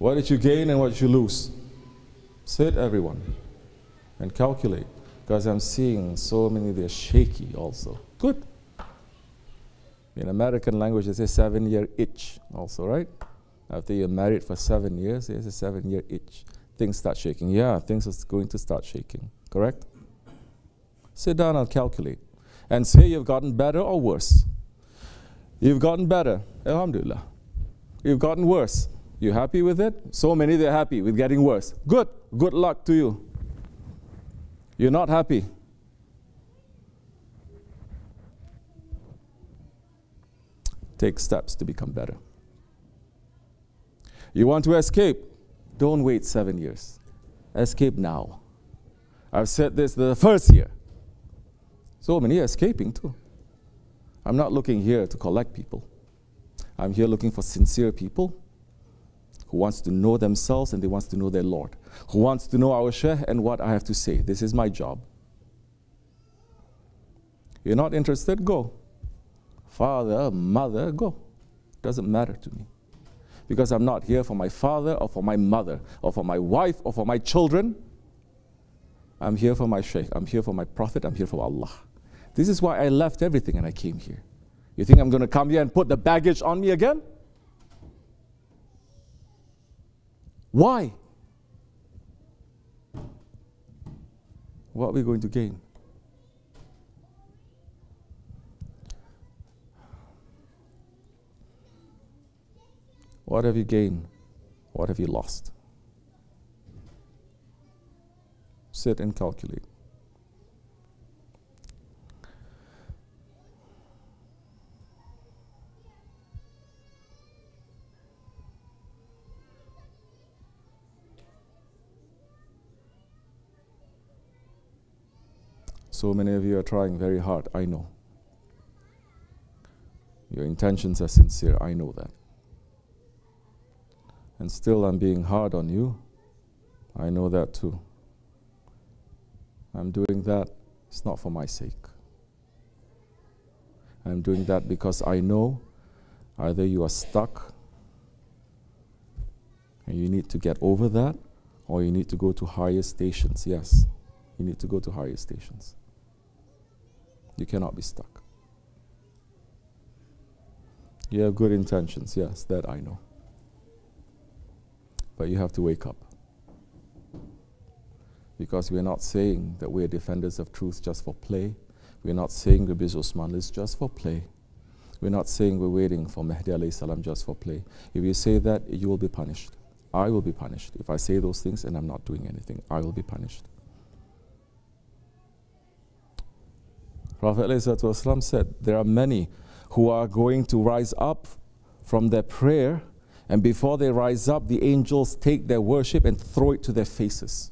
What did you gain and what did you lose? Sit everyone and calculate, because I'm seeing so many, they're shaky also. Good. In American language, they say 7-year itch also, right? After you're married for 7 years, there's a 7-year itch. Things start shaking. Yeah, things are going to start shaking. Correct? Sit down and calculate. And say you've gotten better or worse. You've gotten better. Alhamdulillah. You've gotten worse. You happy with it? So many, they're happy with getting worse. Good. Good luck to you. You're not happy. Take steps to become better. You want to escape? Don't wait 7 years. Escape now. I've said this the first year. So many are escaping too. I'm not looking here to collect people. I'm here looking for sincere people who wants to know themselves and they wants to know their Lord, who wants to know our Shaykh and what I have to say. This is my job. You're not interested? Go. Father, mother, go. Doesn't matter to me. Because I'm not here for my father or for my mother or for my wife or for my children. I'm here for my Shaykh. I'm here for my Prophet. I'm here for Allah. This is why I left everything and I came here. You think I'm going to come here and put the baggage on me again? Why? What are we going to gain? What have you gained? What have you lost? Sit and calculate. So many of you are trying very hard, I know. Your intentions are sincere, I know that. And still I'm being hard on you. I know that too. I'm doing that, it's not for my sake. I'm doing that because I know either you are stuck and you need to get over that, or you need to go to higher stations. Yes, you need to go to higher stations. You cannot be stuck. You have good intentions, yes, that I know. But you have to wake up. Because we're not saying that we're defenders of truth just for play. We're not saying Rabbani's Osman is just for play. We're not saying we're waiting for Mahdi alayhi salam just for play. If you say that, you will be punished. I will be punished. If I say those things and I'm not doing anything, I will be punished. Prophet alayhi wasalam said, there are many who are going to rise up from their prayer, and before they rise up, the angels take their worship and throw it to their faces.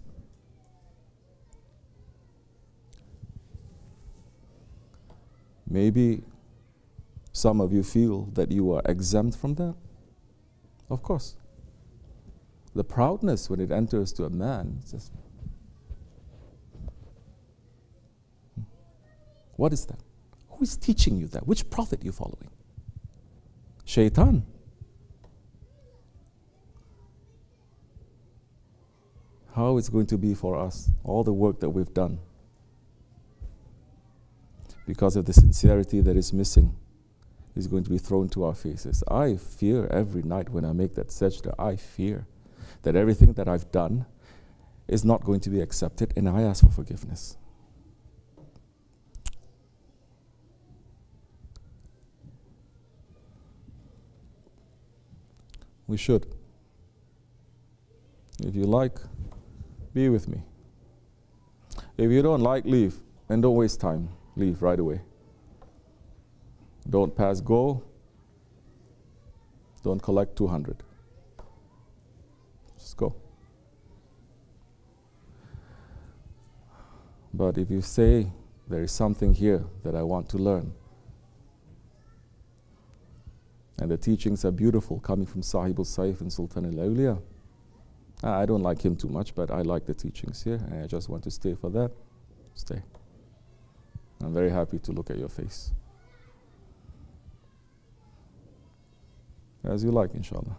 Maybe some of you feel that you are exempt from that. Of course. The proudness when it enters to a man, it's just, what is that? Who is teaching you that? Which prophet are you following? Shaitan. How it's going to be for us, all the work that we've done, because of the sincerity that is missing, is going to be thrown to our faces. I fear every night when I make that sajda, I fear that everything that I've done is not going to be accepted, and I ask for forgiveness. We should. If you like, be with me. If you don't like, leave. And don't waste time. Leave right away. Don't pass go. Don't collect 200. Just go. But if you say, there is something here that I want to learn, and the teachings are beautiful, coming from Sahibul Saif and Sultanul Awliya. I don't like him too much, but I like the teachings here, and I just want to stay for that. Stay. I'm very happy to look at your face. As you like, inshallah.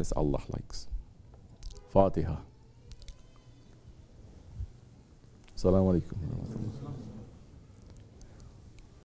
likes as Allah likes. Fatiha. Assalamu alaikum.